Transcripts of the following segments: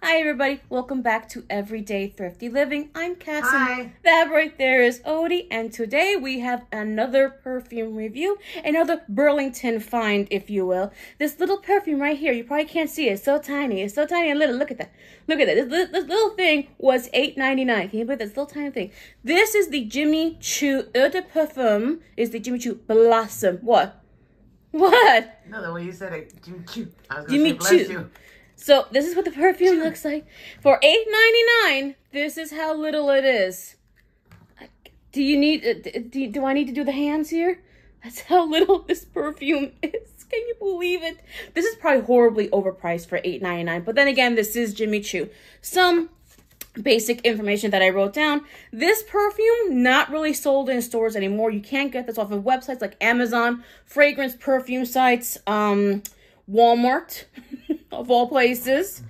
Hi everybody, welcome back to Everyday Thrifty Living. I'm Cassie. Hi. That right there is Odie, and today we have another perfume review, another Burlington find, if you will. This little perfume right here, you probably can't see it, it's so tiny and little, look at that. Look at that, this little thing was $8.99, can you believe this little tiny thing? This is the Jimmy Choo Eau de Parfum, is the Jimmy Choo Blossom. What? No, the way you said it, Jimmy Choo. I was gonna Jimmy say, bless you. So this is what the perfume looks like. For $8.99, this is how little it is. Do you need, do I need to do the hands here? That's how little this perfume is. Can you believe it? This is probably horribly overpriced for $8.99. But then again, this is Jimmy Choo. Some basic information that I wrote down. This perfume, not really sold in stores anymore. You can't get this off of websites like Amazon, fragrance perfume sites, Walmart. Of all places.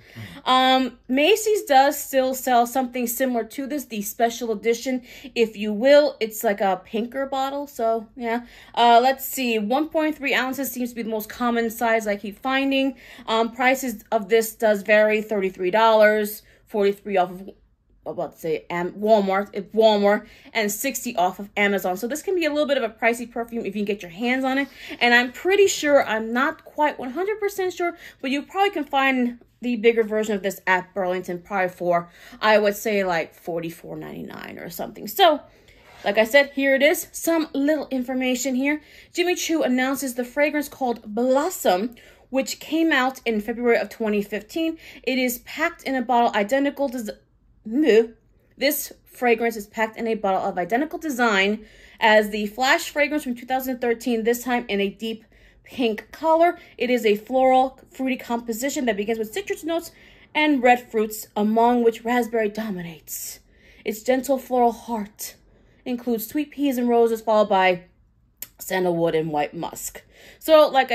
Macy's does still sell something similar to this, the special edition, if you will. It's like a pinker bottle, so yeah. Let's see, 1.3 ounces seems to be the most common size I keep finding. Prices of this does vary, $33, $43 off of, Walmart, and $60 off of Amazon. So this can be a little bit of a pricey perfume if you can get your hands on it. And I'm pretty sure, I'm not quite 100% sure, but you probably can find the bigger version of this at Burlington probably for, I would say, like $44.99 or something. So like I said, here it is, some little information here. Jimmy Choo announces the fragrance called Blossom, which came out in February of 2015. It is packed in a bottle identical to This fragrance is packed in a bottle of identical design as the Flash fragrance from 2013, this time in a deep pink color. It is a floral, fruity composition that begins with citrus notes and red fruits, among which raspberry dominates. Its gentle floral heart includes sweet peas and roses, followed by sandalwood and white musk. So, like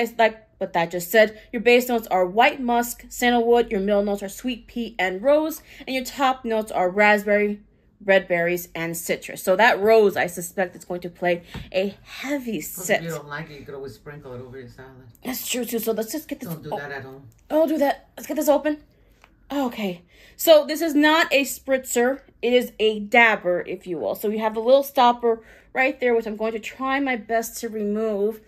that just said, your base notes are white musk, sandalwood, your middle notes are sweet pea and rose, and your top notes are raspberry, red berries, and citrus. So that rose, I suspect, is going to play a heavy set. If you don't like it, you could always sprinkle it over your salad. That's true, too. So let's just get this. Don't do that at home. Don't do that. Let's get this open. Okay. So this is not a spritzer. It is a dabber, if you will. So we have a little stopper right there, which I'm going to try my best to remove.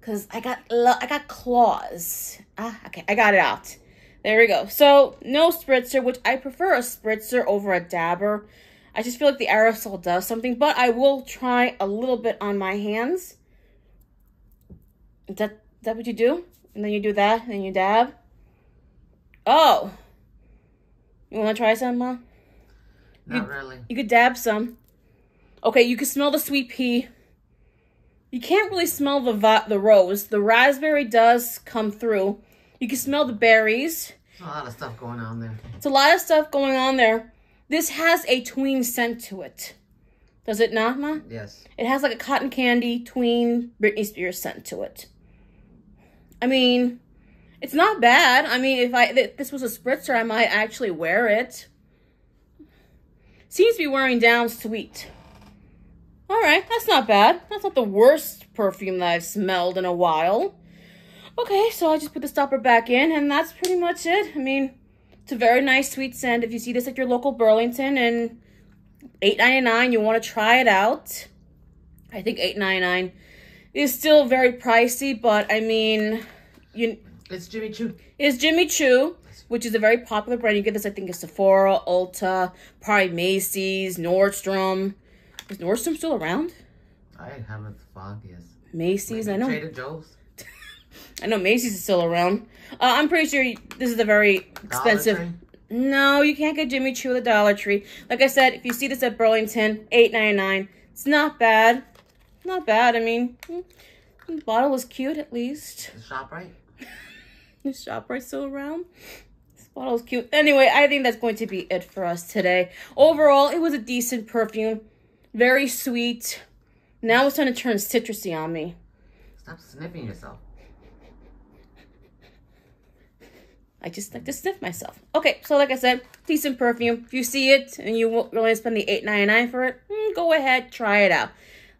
Because I got claws. Ah, okay, I got it out. There we go. So, no spritzer, which I prefer a spritzer over a dabber. I just feel like the aerosol does something, but I will try a little bit on my hands. Is that what you do? And then you do that, and then you dab. Oh. You want to try some, Mom? Not really. You could dab some. Okay, you can smell the sweet pea. You can't really smell the rose. The raspberry does come through. You can smell the berries. It's a lot of stuff going on there. It's a lot of stuff going on there. This has a tween scent to it. Does it not, Ma? Yes. It has like a cotton candy, tween, Britney Spears scent to it. I mean, it's not bad. I mean, if this was a spritzer, I might actually wear it. Seems to be wearing down sweet. All right, that's not bad. That's not the worst perfume that I've smelled in a while. Okay, so I just put the stopper back in, and that's pretty much it. I mean, it's a very nice sweet scent. If you see this at your local Burlington and $8.99, you want to try it out. I think $8.99 is still very pricey, but I mean, it's Jimmy Choo. It's Jimmy Choo, which is a very popular brand. You get this, I think, at Sephora, Ulta, probably Macy's, Nordstrom. Is Nordstrom still around? I haven't the foggiest. Macy's, I know. Trader Joe's. I know Macy's is still around. I'm pretty sure this is a very expensive. Dollar Tree? No, you can't get Jimmy Choo at the Dollar Tree. Like I said, if you see this at Burlington, $8.99. It's not bad. Not bad. I mean, the bottle was cute at least. Is ShopRite? Is ShopRite still around? Bottle's cute. Anyway, I think that's going to be it for us today. Overall, it was a decent perfume. Very sweet. Now it's trying to turn citrusy on me. Stop sniffing yourself. I just like to sniff myself. Okay, so like I said, decent perfume. If you see it and you won't really spend the $8.99 for it, go ahead, try it out.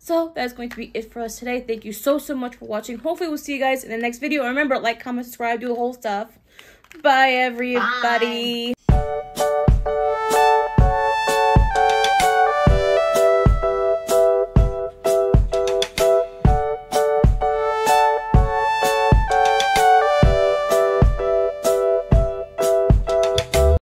So that's going to be it for us today. Thank you so much for watching. Hopefully we'll see you guys in the next video. And remember, like, comment, subscribe, do the whole stuff. Bye, everybody. Bye.